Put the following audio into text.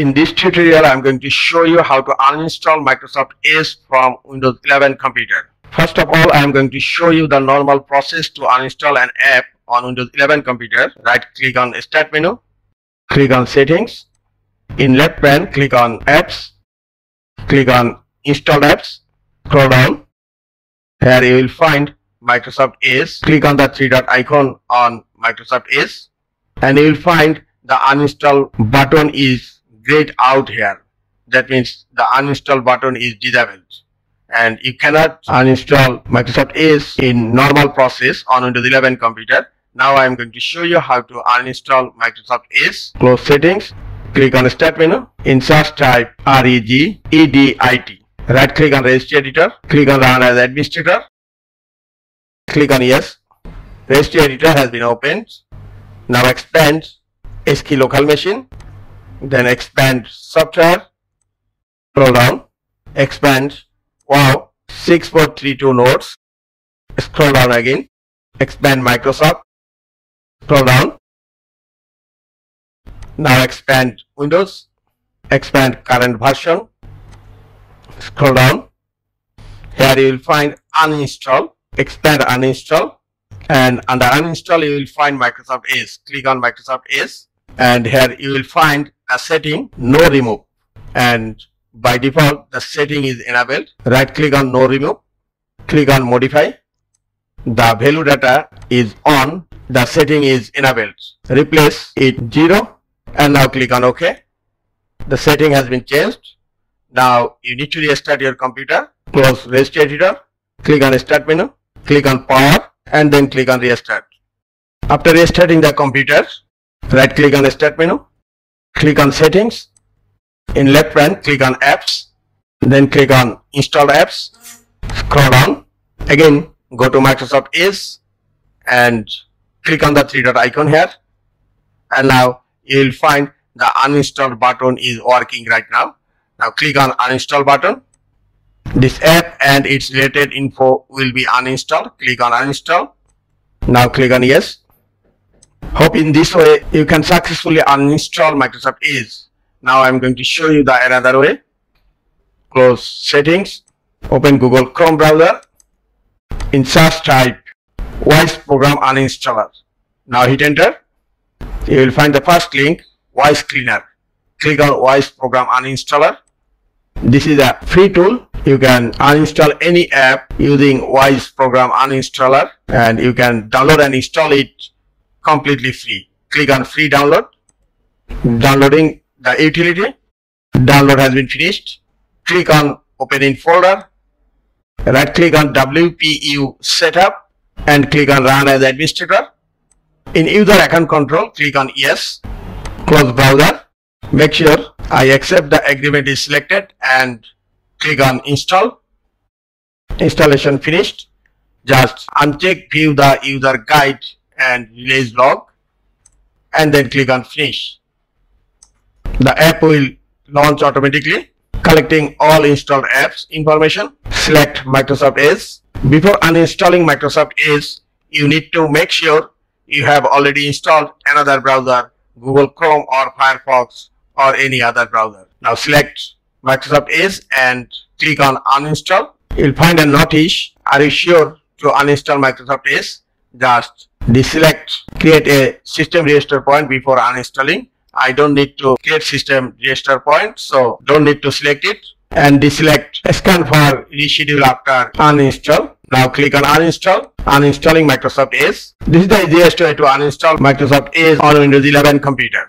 In this tutorial, I'm going to show you how to uninstall Microsoft Edge from Windows 11 computer. First of all, I'm going to show you the normal process to uninstall an app on Windows 11 computer. Right click on Start menu, click on Settings. In left pane, click on Apps, click on Installed Apps, scroll down. Here you will find Microsoft Edge. Click on the three-dot icon on Microsoft Edge, and you will find the uninstall button is grayed out here. That means the uninstall button is disabled, and you cannot uninstall Microsoft Edge in normal process on Windows 11 computer. Now I am going to show you how to uninstall Microsoft Edge. Close Settings, click on Start menu. In search type REG EDIT. Right click on Registry Editor, click on Run as Administrator, click on Yes. Registry Editor has been opened. Now expand HKEY local machine, then expand software, scroll down, expand WOW 6432 Node, scroll down again, expand Microsoft, scroll down. Now expand Windows, expand current version, scroll down. Here you will find uninstall, expand uninstall, and under uninstall you will find Microsoft Edge. Click on Microsoft Edge, and here you will find a setting no remove, and by default the setting is enabled. Right click on no remove, click on modify. The value data is on, the setting is enabled. Replace it 0 and now click on OK. The setting has been changed. Now you need to restart your computer. Close Registry Editor, click on Start menu, click on Power, and then click on Restart. After restarting the computer, right click on Start menu, click on Settings. In left pane, click on Apps, then click on Installed Apps, scroll down. Again, go to Microsoft Edge and click on the three-dot icon here, and now you will find the uninstall button is working right now. Now click on Uninstall button. This app and its related info will be uninstalled. Click on Uninstall. Now click on Yes. Hope in this way you can successfully uninstall Microsoft Edge. Now I am going to show you the another way. Close Settings, open Google Chrome browser. In search type Wise Program Uninstaller. Now hit enter. You will find the first link, Wise Cleaner. Click on Wise Program Uninstaller. This is a free tool. You can uninstall any app using Wise Program Uninstaller, and you can download and install it completely free. Click on Free Download. Downloading the utility. Download has been finished. Click on Open in Folder. Right click on WPU Setup and click on Run as Administrator. In User Account Control, click on Yes. Close browser. Make sure I accept the agreement is selected and click on Install. Installation finished. Just uncheck View the User Guide and Release Log, and then click on Finish. The app will launch automatically, collecting all installed apps information. Select Microsoft Edge. Before uninstalling Microsoft Edge, you need to make sure you have already installed another browser, Google Chrome or Firefox or any other browser. Now select Microsoft Edge and click on Uninstall. You'll find a notice, are you sure to uninstall Microsoft Edge? Just deselect create a system register point before uninstalling. I don't need to create system register point, so don't need to select it, and deselect scan for reschedule after uninstall. Now click on Uninstall. Uninstalling Microsoft Edge. This is the easiest way to uninstall Microsoft Edge on Windows 11 computers.